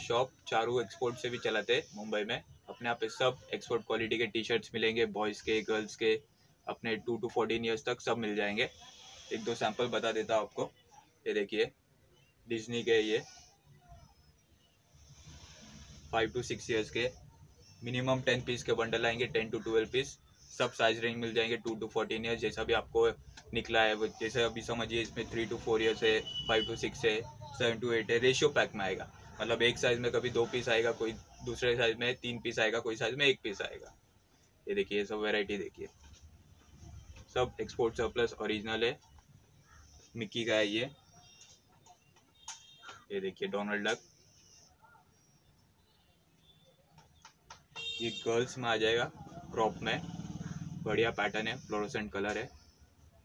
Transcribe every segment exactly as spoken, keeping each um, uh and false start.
Shop Charu export से भी चलाते हैं मुंबई में। अपने यहाँ पे सब एक्सपोर्ट क्वालिटी के टी शर्ट्स मिलेंगे, बॉयज़ के, गर्ल्स के, अपने टू टू फोर्टीन ईयर्स तक सब मिल जाएंगे। एक दो सैंपल बता देता हूँ आपको। ये देखिए डिज्नी के, ये फाइव टू सिक्स ईयर्स के मिनिमम टेन पीस के बंडल आएंगे, टेन टू ट्वेल्व पीस, सब साइज रेंज मिल जाएंगे, टू टू फोर्टीन ईयर्स जैसा भी आपको निकला है। जैसे अभी समझिए इसमें थ्री टू फोर ईयर्स है, फाइव टू सिक्स है, सेवन टू एट है, रेशियो पैक में आएगा। मतलब एक साइज में कभी दो पीस आएगा, कोई दूसरे साइज में तीन पीस आएगा, कोई साइज में एक पीस आएगा। ये देखिए सब वैरायटी देखिए, सब एक्सपोर्ट सरप्लस ओरिजिनल है। मिक्की का है ये, ये देखिए डोनाल्ड डक। ये गर्ल्स में आ जाएगा क्रॉप में, बढ़िया पैटर्न है, फ्लोरोसेंट कलर है,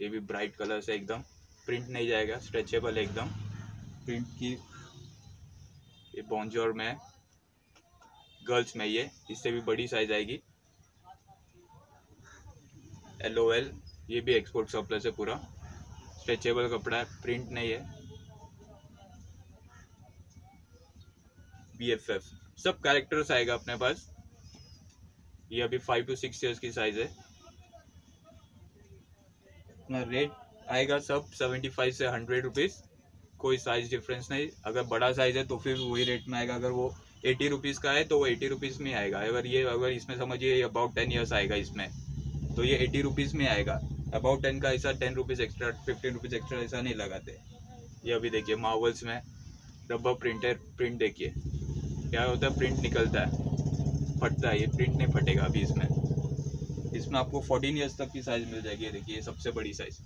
ये भी ब्राइट कलर से एकदम, प्रिंट नहीं जाएगा, स्ट्रेचेबल है एकदम प्रिंट की। ये बॉन्जोर में है गर्ल्स में, ये इससे भी बड़ी साइज आएगी। एल ओ एल, ये भी एक्सपोर्ट सरप्लस है, पूरा स्ट्रेचेबल कपड़ा है, प्रिंट नहीं है। बी एफ एफ, सब कैरेक्टर्स आएगा अपने पास। ये अभी फाइव टू सिक्स ईयर्स की साइज है। अपना रेट आएगा सब सेवेंटी फाइव से हंड्रेड रुपीज़, कोई साइज डिफरेंस नहीं। अगर बड़ा साइज है तो फिर वही रेट में आएगा, अगर वो एटी रुपीज़ का है तो वो एटी रुपीज़ में आएगा। अगर ये अगर इसमें समझिए अबाउट टेन ईयर्स आएगा इसमें, तो ये एटी रुपीज़ में आएगा। अबाउट टेन का ऐसा ten rupees extra, fifteen rupees extra ऐसा नहीं लगाते। ये अभी देखिए मार्वल्स में रबर प्रिंटेड प्रिंट, देखिए क्या होता है, प्रिंट निकलता है, फटता है, ये प्रिंट नहीं फटेगा अभी इसमें। इसमें आपको फोर्टीन ईयर्स तक की साइज मिल जाएगी। ये देखिए सबसे बड़ी साइज,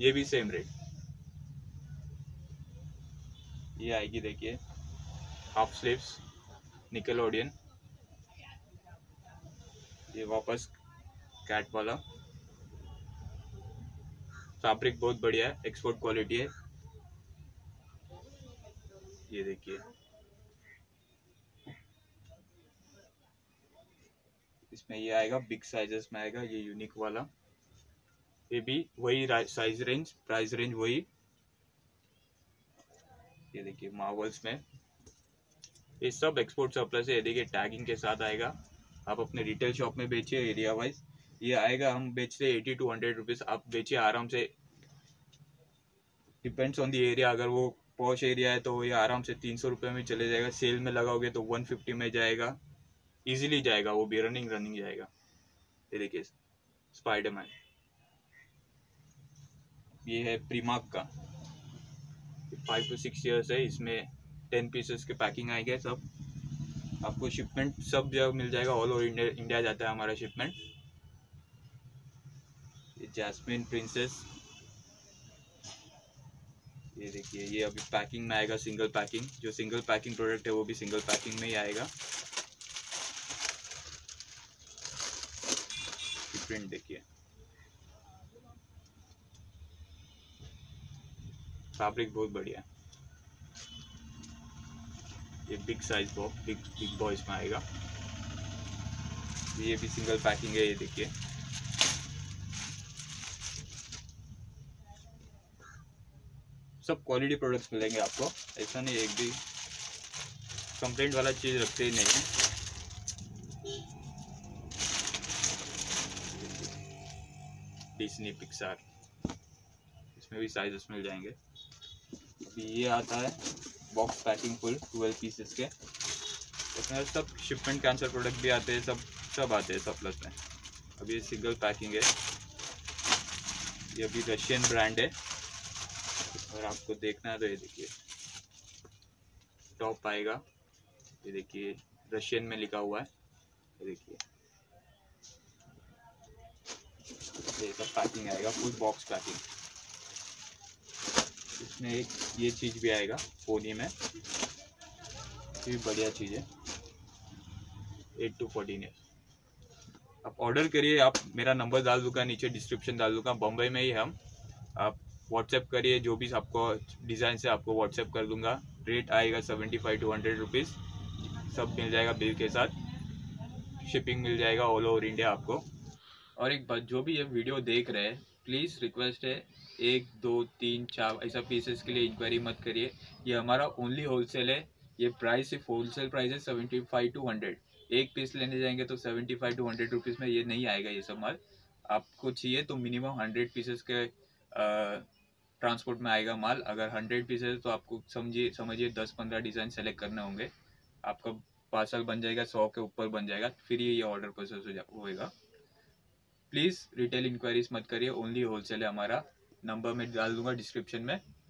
ये भी सेम रेट। ये आएगी देखिए हाफ स्लीव्स निकेलोडियन, ये वापस कैट वाला। फैब्रिक बहुत बढ़िया है, एक्सपोर्ट क्वालिटी है। ये देखिए इसमें ये आएगा बिग साइजेस में आएगा, ये यूनिक वाला। ये भी वही साइज रेंज, प्राइस रेंज वही। ये देखिए मार्वल्स में, ये सब एक्सपोर्ट सरप्लस है। ये देखिए टैगिंग के साथ आएगा, आप अपने रिटेल शॉप में बेचिए एरिया वाइज। ये आएगा हम बेचते एटी टू हंड्रेड रुपीज़, आप बेचिए आराम से, डिपेंड्स ऑन द एरिया। अगर वो पॉश एरिया है तो ये आराम से तीन सौ रुपये में चले जाएगा, सेल में लगाओगे तो वन फिफ्टी में जाएगा, इजीली जाएगा, वो भी रनिंग रनिंग जाएगा। ये देखिए स्पाइडरमैन, ये है प्रीमार्क का, फाइव टू सिक्स ईयर्स है, इसमें टेन पीसेस के पैकिंग आएंगे सब। आपको शिपमेंट सब जगह मिल जाएगा, ऑल ओवर इंडिया इंडिया जाता है हमारा शिपमेंट। ये जैस्मिन प्रिंसेस, ये देखिए ये अभी पैकिंग में आएगा, सिंगल पैकिंग, जो सिंगल पैकिंग प्रोडक्ट है वो भी सिंगल पैकिंग में ही आएगा। प्रिंट देखिए, फैब्रिक बहुत बढ़िया। ये big size box, big big boys में आएगा। ये भी सिंगल पैकिंग है, ये देखिए। सब क्वालिटी प्रोडक्ट्स मिलेंगे आपको, ऐसा नहीं एक भी कंप्लेंट वाला चीज रखते ही नहीं है। डिज्नी पिक्सार, इसमें भी साइजेस मिल जाएंगे। अभी ये आता है box packing full twelve pieces के, उसमें सब शिपमेंट कैंसल प्रोडक्ट भी आते हैं, सब सब आते हैं सरप्लस में। अभी ये सिंगल पैकिंग है, ये अभी रशियन ब्रांड है। और आपको देखना है तो ये देखिए टॉप आएगा, ये देखिए रशियन में लिखा हुआ है। ये देखिए ये सब पैकिंग आएगा, फुल बॉक्स पैकिंग। इसमें एक ये चीज़ भी आएगा पोनी में, ये बढ़िया चीज़ है, एट टू फोर्टीन है। आप ऑर्डर करिए, आप मेरा नंबर डाल दूंगा नीचे, डिस्क्रिप्शन डाल दूंगा, बम्बई में ही हम। आप व्हाट्सएप करिए, जो भी आपको डिज़ाइन से आपको व्हाट्सएप कर दूंगा। रेट आएगा seventy five to hundred rupees, सब मिल जाएगा बिल के साथ, शिपिंग मिल जाएगा ऑल ओवर इंडिया आपको। और एक बात, जो भी ये वीडियो देख रहे हैं प्लीज़ रिक्वेस्ट है, एक दो तीन चार ऐसा पीसेस के लिए इंक्वायरी मत करिए। ये हमारा ओनली होलसेल है। ये प्राइस सिर्फ होलसेल प्राइस है सेवेंटी फाइव टू हंड्रेड। एक पीस लेने जाएंगे तो seventy five to hundred rupees में ये नहीं आएगा। ये सब माल आपको चाहिए तो मिनिमम हंड्रेड पीसेस के ट्रांसपोर्ट में आएगा माल। अगर हंड्रेड पीसेस तो आपको समझिए समझिए दस पंद्रह डिज़ाइन सेलेक्ट करने होंगे। आपका पार्सल बन जाएगा, सौ के ऊपर बन जाएगा, फिर ये ऑर्डर प्रोसेस होएगा। प्लीज़ रिटेल इंक्वायरीज मत करिए, ओनली होलसेल है हमारा। नंबर मैं डाल दूंगा डिस्क्रिप्शन में।